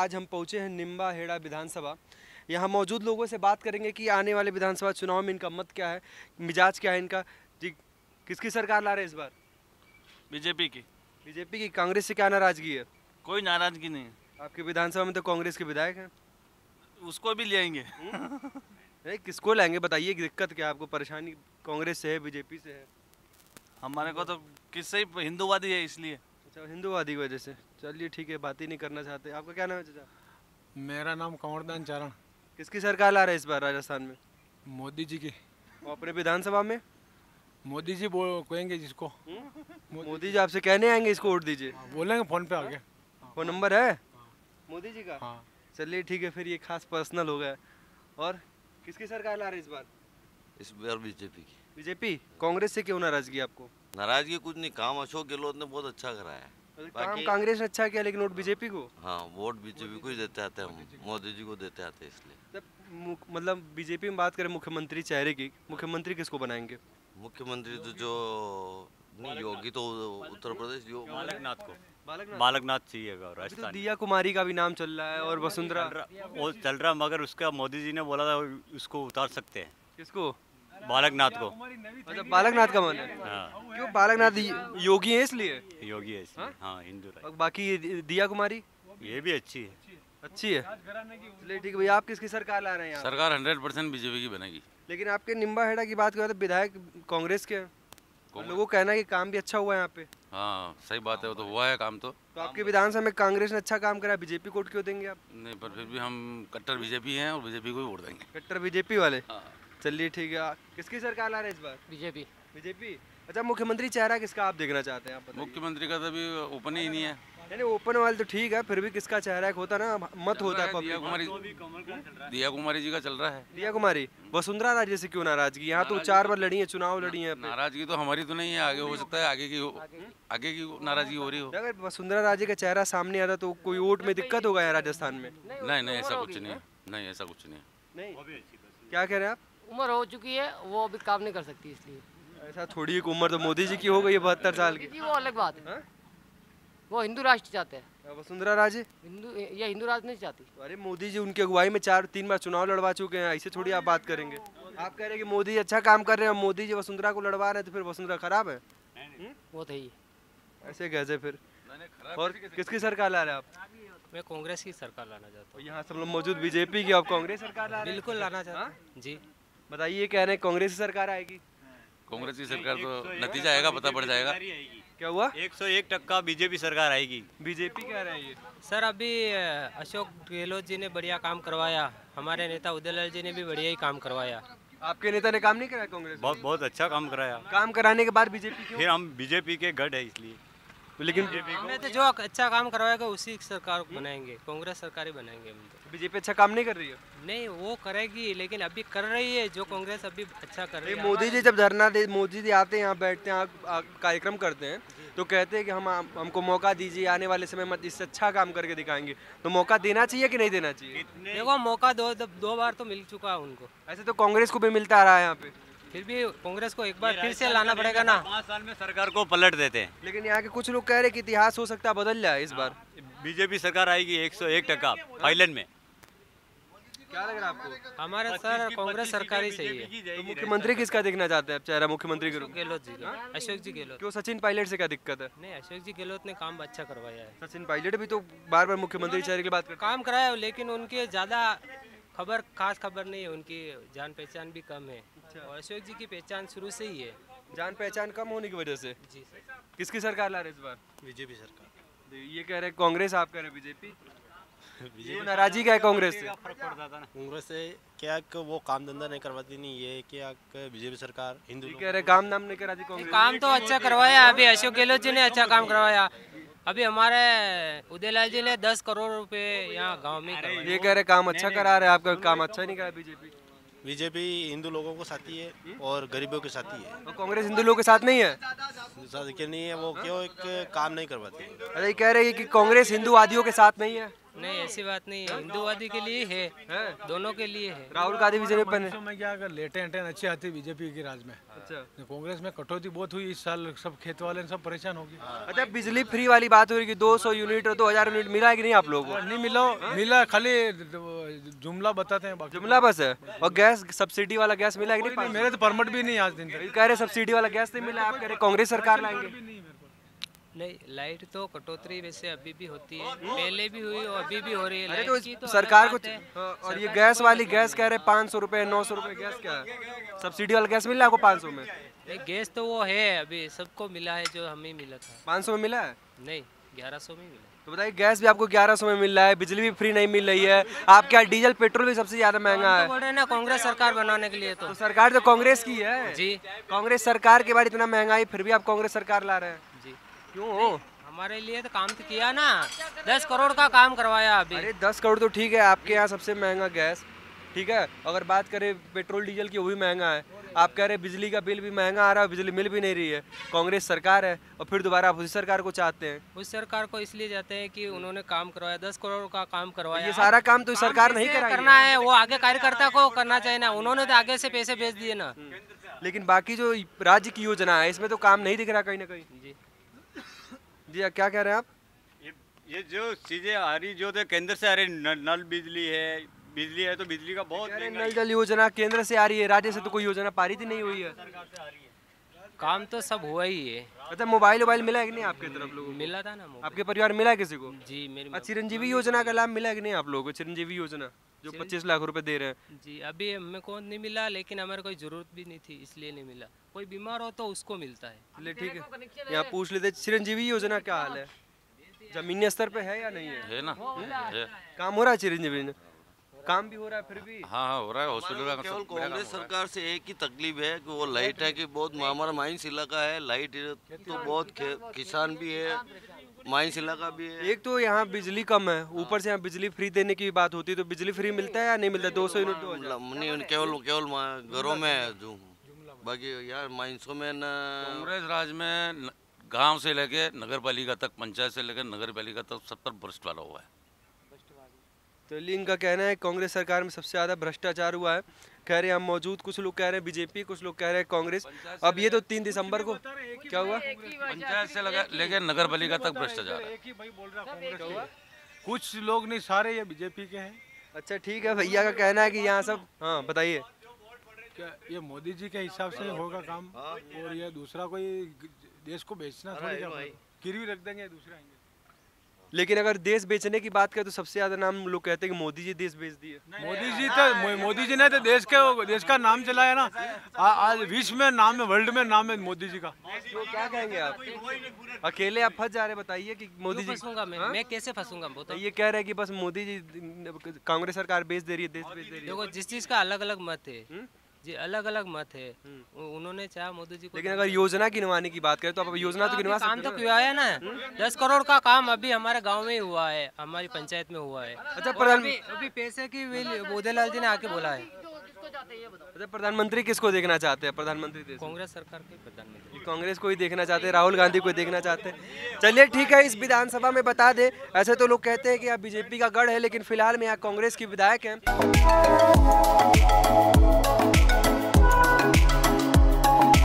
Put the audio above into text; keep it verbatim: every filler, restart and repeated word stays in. आज हम पहुंचे हैं निंबाहेड़ा विधानसभा। यहाँ मौजूद लोगों से बात करेंगे कि आने वाले विधानसभा चुनाव में इनका मत क्या है, मिजाज क्या है इनका। जी, किसकी सरकार ला रहे इस बार? बीजेपी की। बीजेपी की। कांग्रेस से क्या नाराजगी है? कोई नाराजगी नहीं है। आपके विधानसभा में तो कांग्रेस के विधायक हैं, उसको भी ले आएंगे। नहीं, किसको लाएंगे बताइए, दिक्कत क्या है आपको? परेशानी कांग्रेस से है, बीजेपी से है? हमारे को तो किससे ही हिंदूवादी है, इसलिए। अच्छा, हिंदूवादी की वजह से। चलिए ठीक है, बात ही नहीं करना चाहते। आपका क्या नाम है चाचा? मेरा नाम कंवरदान चारण। किसकी सरकार ला रहे इस बार राजस्थान में? मोदी जी की। और अपने विधानसभा में मोदी जी बोल कहेंगे जिसको। मोदी जी आपसे कहने आएंगे इसको वोट दीजिए, बोलेंगे फोन पे आगे। फोन नंबर है मोदी जी का? चलिए ठीक है, फिर ये खास पर्सनल हो गया। और किसकी सरकार ला रही है इस बार? इस बार बीजेपी की। बीजेपी। कांग्रेस से क्यों नाराजगी आपको? नाराजगी कुछ नहीं, काम अशोक गहलोत ने बहुत अच्छा कराया है। काम कांग्रेस ने अच्छा किया, लेकिन वोट बीजेपी को। हाँ, वोट बीजेपी को ही देते आते हैं, मोदी जी को देते आते हैं, इसलिए। मतलब बीजेपी में बात करें मुख्यमंत्री चेहरे की, मुख्यमंत्री किसको बनाएंगे? मुख्यमंत्री तो जो योगी तो उत्तर प्रदेश बालकनाथ को। बालकनाथ चाहिएगा राजस्थान। तो दिया कुमारी का भी नाम चल रहा है और वसुंधरा वो चल रहा, मगर उसका मोदी जी ने बोला था उसको उतार सकते हैं। किसको? बालकनाथ को। मतलब बालकनाथ का मान है? हाँ। क्यों? बालकनाथ योगी है इसलिए। योगी है इसलिए, हाँ, हिंदू। बाकी दिया कुमारी ये भी अच्छी है। अच्छी है, चलिए ठीक है। भैया आप किसकी सरकार ला रहे हैं? सरकार हंड्रेड परसेंट बीजेपी की बनेगी। लेकिन आपके निंबाहेड़ा की बात करें तो विधायक कांग्रेस के हैं, लोगों का कहना है कि काम भी अच्छा हुआ है यहाँ पे। हाँ सही बात है, वो तो हुआ है काम। तो तो आपके विधानसभा में कांग्रेस ने अच्छा काम करा, बीजेपी को वोट क्यों देंगे आप? नहीं, पर फिर भी हम कट्टर बीजेपी हैं और बीजेपी को ही वोट देंगे। कट्टर बीजेपी वाले। हाँ। चलिए ठीक है, किसकी सरकार ला रहे हैं इस बार? बीजेपी। बीजेपी। अच्छा, मुख्यमंत्री चेहरा किसका आप देखना चाहते हैं? आप मुख्यमंत्री का तो अभी ओपन ही नहीं है। यानी ओपन वाले तो ठीक है, फिर भी किसका चेहरा एक होता ना, मत होता है। दिया कुमारी, दिया कुमारी जी का चल रहा है। दिया कुमारी। वसुंधरा राजे से क्यों नाराजगी? यहाँ तो चार बार लड़ी है चुनाव, लड़ी है। नाराजगी तो हमारी तो नहीं है, आगे हो सकता है, आगे की आगे की नाराजगी हो रही हो। अगर वसुंधरा राजे का चेहरा सामने आता तो कोई वोट में दिक्कत होगा यहाँ राजस्थान में? नहीं नहीं, ऐसा कुछ नहीं है। नहीं ऐसा कुछ नहीं है। क्या कह रहे हैं आप? उम्र हो चुकी है, वो अभी काम नहीं कर सकती, इसलिए। ऐसा थोड़ी एक उम्र तो मोदी जी की हो गई है बहत्तर साल की। वो अलग बात है, वो हिंदू राष्ट्र चाहते हैं। वसुंधरा राजे हिंदू, ये हिंदू राष्ट्र नहीं चाहती। अरे मोदी जी उनके अगुवाई में चार तीन बार चुनाव लड़वा चुके हैं, ऐसे थोड़ी आप बात करेंगे। आप कह रहे हैं कि मोदी अच्छा काम कर रहे हैं, मोदी जी वसुंधरा को लड़वा रहे हैं, तो फिर वसुंधरा खराब है? हुँ? वो तो ही ऐसे कैसे फिर। और किसकी सरकार ला रहे हैं आप? मैं कांग्रेस की सरकार लाना चाहता हूँ। यहाँ सब लोग मौजूद बीजेपी की, आप कांग्रेस सरकार ला रहे हैं? बिल्कुल लाना चाहता। जी बताइए, कह रहे हैं कांग्रेस की सरकार आएगी। कांग्रेस की सरकार तो नतीजा आएगा पता पड़ जाएगा। क्या हुआ? एक सौ एक टक्का बीजेपी सरकार आएगी। बीजेपी कह रही है सर। अभी अशोक गहलोत जी ने बढ़िया काम करवाया, हमारे नेता उदयलाल जी ने भी बढ़िया ही काम करवाया। आपके नेता ने काम नहीं कराया? कांग्रेस बहुत बहुत अच्छा काम कराया। काम कराने के बाद बीजेपी क्यों? फिर हम बीजेपी के गढ़ है, इसलिए। लेकिन हमने तो जो अच्छा काम करवाएगा उसी सरकार को बनाएंगे, कांग्रेस सरकार ही बनाएंगे हम तो। बीजेपी अच्छा काम नहीं कर रही है? नहीं, वो करेगी, लेकिन अभी कर रही है जो कांग्रेस अभी अच्छा कर रही है। मोदी जी जब धरना दे, मोदी जी आते हैं यहाँ बैठते हैं, कार्यक्रम करते हैं, तो कहते हैं कि हम हमको मौका दीजिए, आने वाले समय में इससे अच्छा काम करके दिखाएंगे। तो मौका देना चाहिए कि नहीं देना चाहिए? देखो मौका दो, दो बार तो मिल चुका है उनको। ऐसे तो कांग्रेस को भी मिलता आ रहा है यहाँ पे, फिर भी कांग्रेस को एक बार फिर से लाना पड़ेगा ना। पाँच साल में सरकार को पलट देते हैं। लेकिन यहाँ के कुछ लोग कह रहे कि इतिहास हो सकता है बदल जाए इस बार। बीजेपी सरकार आएगी एक सौ एक टक्का फाइनल में। क्या लग रहा है आपको? हमारे सर कांग्रेस सरकार ही सही है। तो मुख्यमंत्री किसका देखना चाहते हैं आप चेहरा? मुख्यमंत्री गहलोत जी। अशोक जी गहलोत। क्यों, सचिन पायलट से क्या दिक्कत है? नहीं, अशोक जी गहलोत ने काम अच्छा करवाया है। सचिन पायलट भी तो बार बार मुख्यमंत्री चेहरे की बात कर काम कराया, लेकिन उनके ज्यादा खबर खास खबर नहीं है, उनकी जान पहचान भी कम है। और अशोक जी की पहचान शुरू से ही है, जान पहचान कम होने की वजह से। जी। किसकी सरकार ला रहे इस बार? बीजेपी सरकार। ये कह रहे कांग्रेस, आप कह रहे बीजेपी। बीजेपी नाराजी क्या है कांग्रेस से? कांग्रेस से क्या वो काम धंधा नहीं करवाती, नहीं ये क्या बीजेपी सरकार हिंदू कह रहे काम धाम नहीं कराती कांग्रेस। काम तो अच्छा करवाया अभी अशोक गहलोत जी ने, अच्छा काम करवाया। अभी हमारे उदयलाल जी ने दस करोड़ रुपए यहाँ गांव में। ये कह रहे काम अच्छा करा रहे, आपका काम अच्छा नहीं करा बीजेपी। बीजेपी हिंदू लोगों को साथी है और गरीबों के साथी है। तो कांग्रेस हिंदू लोगों के साथ नहीं है? साथ नहीं है, वो क्यों एक काम नहीं करवाती। अरे कह रहे हैं कि कांग्रेस हिंदूवादियों के साथ नहीं है। नहीं, ऐसी बात नहीं है, हिंदूवादी के लिए है, है? दोनों के लिए है। राहुल गांधी बीजेपी में क्या अगर लेटे अच्छी आती बीजेपी के राज में, अच्छा कांग्रेस में कटौती बहुत हुई इस साल, सब खेत वाले सब परेशान हो गए। अच्छा बिजली फ्री वाली बात हो रही कि दो सौ यूनिट और दो हज़ार यूनिट मिला है कि नहीं आप लोगों को? नहीं मिला, मिला खाली जुमला बताते हैं, जुमला बस है। और गैस सब्सिडी वाला गैस मिला है कि नहीं? मेरे तो परमिट भी नहीं, आज दिन कह रहे सब्सिडी वाला गैस नहीं मिला, आप कह रहे कांग्रेस सरकार लाएंगे। नहीं, लाइट तो कटौती वैसे अभी भी होती है, पहले भी हुई और अभी भी हो रही है। तो तो सरकार को और ये गैस वाली गैस कह रहे पाँच सौ रुपये नौ सौ रुपये गैस, क्या सब्सिडी वाला गैस मिला आपको पाँच सौ में? नहीं, गैस तो वो है अभी सबको मिला है जो हमें मिला था। पाँच सौ में मिला है? नहीं, ग्यारह सौ में मिला। तो बताइए गैस भी आपको ग्यारह सौ में मिल रहा है, बिजली भी फ्री नहीं मिल रही है, आपके यहाँ डीजल पेट्रोल भी सबसे ज्यादा महंगा है। बोल रहे हैं ना कांग्रेस सरकार बनाने के लिए, तो, तो सरकार तो कांग्रेस की है जी, कांग्रेस सरकार के बाद इतना महंगाई फिर भी आप कांग्रेस सरकार ला रहे हैं जी, क्यों? हमारे लिए तो काम तो किया ना, दस करोड़ का काम करवाया अभी। अरे दस करोड़ तो ठीक है, आपके यहाँ सबसे महंगा गैस ठीक है, अगर बात करें पेट्रोल डीजल की वो भी महंगा है, आप कह रहे बिजली का बिल भी महंगा आ रहा है, बिजली मिल भी नहीं रही है, कांग्रेस सरकार है और फिर दोबारा आप उसी सरकार को चाहते हैं। उस सरकार को इसलिए चाहते हैं कि उन्होंने काम करवाया, दस करोड़ का काम करवाया, ये सारा काम तो सरकार नहीं करना है, वो आगे कार्यकर्ता को करना चाहिए ना, उन्होंने तो आगे से पैसे भेज दिए ना। लेकिन बाकी जो राज्य की योजना है इसमें तो काम नहीं दिख रहा कहीं ना कहीं जी। जी क्या कह रहे हैं आप? ये जो चीजें आ रही जो केंद्र से आ रही, नल बिजली है, बिजली है तो बिजली का बहुत, नल जल योजना केंद्र से आ रही है, राज्य से तो कोई योजना पारित ही नहीं हुई है, काम तो सब हुआ ही है। मतलब मोबाइल मोबाइल मिला है कि नहीं आपके तरफ लोगों को? मिला था ना, आपके परिवार मिला है किसी को जी? मेरे चिरंजीवी योजना का लाभ मिला है कि नहीं आप लोगों को? चिरंजीवी योजना जो पच्चीस लाख रुपए दे रहे हैं जी, अभी हमें कौन नहीं मिला, लेकिन हमारे कोई जरूरत भी नहीं थी इसलिए नहीं मिला, कोई बीमार हो तो उसको मिलता है। ठीक है, यहाँ पूछ लेते चिरंजीवी योजना क्या हाल है, जमीनी स्तर पे है या नहीं है? ना काम हो रहा है चिरंजीवी, काम भी हो रहा है फिर भी। हाँ हो रहा है, केवल कांग्रेस सरकार से एक ही तकलीफ है कि वो लाइट है कि बहुत, हमारा माइंस इलाका है, लाइट तो बहुत, किसान भी है, माइंस इलाका भी है। एक तो यहाँ बिजली कम है, ऊपर से यहाँ बिजली फ्री देने की बात होती है, तो बिजली फ्री मिलता है या नहीं मिलता? दो सौ यूनिट केवल केवल घरों में, बाकी यार माइंसों में न, कांग्रेस राज में गाँव से लेके नगर पालिका तक, पंचायत से लेकर नगर पालिका तक सब पर भ्रष्ट वाला हुआ है। तो इनका कहना है कांग्रेस सरकार में सबसे ज़्यादा भ्रष्टाचार हुआ है, कह रहे हैं हम मौजूद, कुछ लोग कह रहे हैं बीजेपी, कुछ लोग कह रहे हैं कांग्रेस। अब ये तो तीन दिसंबर को क्या हुआ, पंचायत से लेकर नगर पालिका तक भ्रष्टाचार है, कुछ लोग नहीं सारे ये बीजेपी के हैं। अच्छा ठीक है, भैया का कहना है कि यहाँ सब, हाँ बताइए क्या ये मोदी जी के हिसाब से होगा काम, और ये दूसरा कोई देश को बेचना गिरवी रख देंगे दूसरा। लेकिन अगर देश बेचने की बात करें तो सबसे ज्यादा नाम लोग कहते हैं कि मोदी जी देश बेच दिए। मोदी जी तो मोदी जी ने तो देश के देश का नाम चलाया ना, आज विश्व में नाम है, वर्ल्ड में नाम है मोदी जी का। तो क्या कहेंगे आप, अकेले आप फंस जा रहे, बताइए कि मोदी जी फंसूंगा मैं, मैं कैसे फंसूंगा? तो ये कह रहे हैं कि बस मोदी जी कांग्रेस सरकार बेच दे रही है, देश बेच दे रही है। देखो जिस चीज का अलग अलग मत है जी, अलग अलग मत है, उन्होंने चाहा मोदी जी को। लेकिन अगर योजना गिनवाने की बात करें तो आप योजना तो गिनवा सकते हैं, काम तो किया है ना, दस करोड़ का काम अभी हमारे गांव में ही हुआ है, हमारी पंचायत में हुआ है। अच्छा पैसे की उदयलाल जी ने आके बोला है। अच्छा प्रधानमंत्री किसको देखना चाहते हैं? प्रधानमंत्री कांग्रेस सरकार के प्रधानमंत्री, कांग्रेस को ही देखना चाहते हैं, राहुल गांधी को देखना चाहते हैं। चलिए ठीक है, इस विधानसभा में बता दे, ऐसे तो लोग कहते हैं कि आप बीजेपी का गढ़ है, लेकिन फिलहाल में यहाँ कांग्रेस की विधायक है।